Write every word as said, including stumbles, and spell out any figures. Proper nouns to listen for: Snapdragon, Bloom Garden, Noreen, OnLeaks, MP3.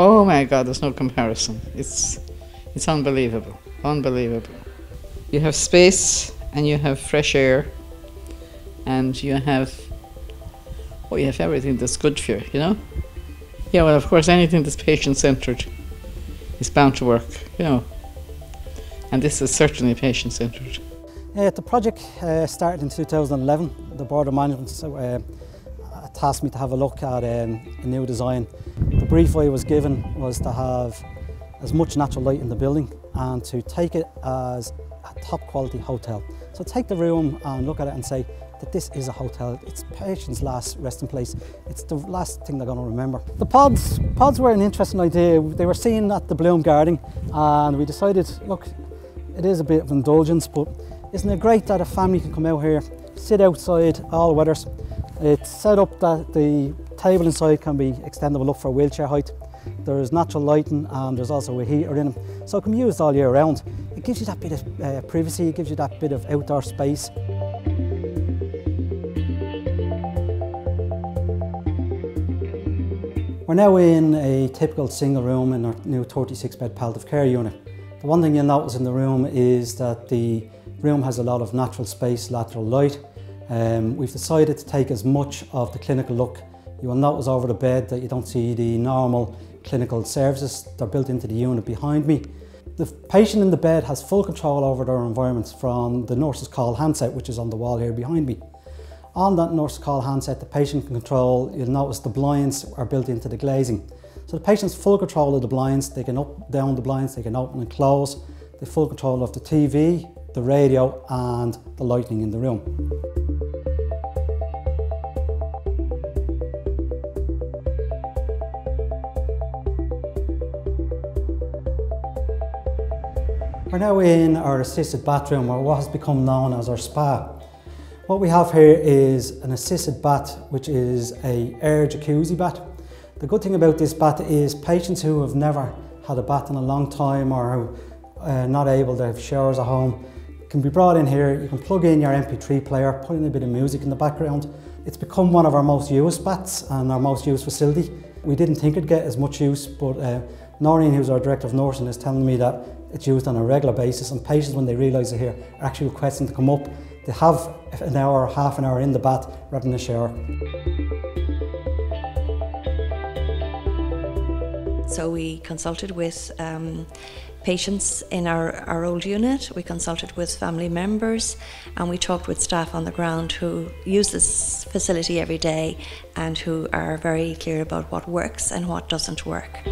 Oh my God, there's no comparison. It's, it's unbelievable, unbelievable. You have space and you have fresh air and you have, oh, you have everything that's good for you, you know? Yeah, well, of course, anything that's patient-centered is bound to work, you know. And this is certainly patient-centered. Uh, the project uh, started in two thousand eleven. The Board of Management uh, tasked me to have a look at um, a new design. The brief I was given was to have as much natural light in the building and to take it as a top-quality hotel. So take the room and look at it and say that this is a hotel. It's patients' last resting place. It's the last thing they're going to remember. The pods, pods were an interesting idea. They were seen at the Bloom Garden and we decided, look, it is a bit of indulgence, but isn't it great that a family can come out here, sit outside all weathers. It's set up that the table inside can be extendable up for wheelchair height. There is natural lighting and there's also a heater in them, so it can be used all year round. It gives you that bit of uh, privacy, it gives you that bit of outdoor space. We're now in a typical single room in our new thirty-six bed palliative care unit. The one thing you'll notice in the room is that the room has a lot of natural space, lateral light. Um, we've decided to take as much of the clinical look. You will notice over the bed that you don't see the normal clinical services. They're built into the unit behind me. The patient in the bed has full control over their environment from the nurse's call handset, which is on the wall here behind me. On that nurse call handset, the patient can control, you'll notice the blinds are built into the glazing. So the patient's full control of the blinds, they can up, down the blinds, they can open and close. They have full control of the T V, the radio and the lighting in the room. We're now in our assisted bathroom, or what has become known as our spa. What we have here is an assisted bath, which is a air jacuzzi bath. The good thing about this bath is patients who have never had a bath in a long time or who are not able to have showers at home can be brought in here. You can plug in your M P three player, put in a bit of music in the background. It's become one of our most used baths and our most used facility. We didn't think it'd get as much use, but uh, Noreen, who's our Director of Nursing, is telling me that it's used on a regular basis, and patients, when they realise they're here, are actually requesting to come up. They have an hour, half an hour in the bath rather than a shower. So we consulted with um, patients in our, our old unit, we consulted with family members, and we talked with staff on the ground who use this facility every day and who are very clear about what works and what doesn't work.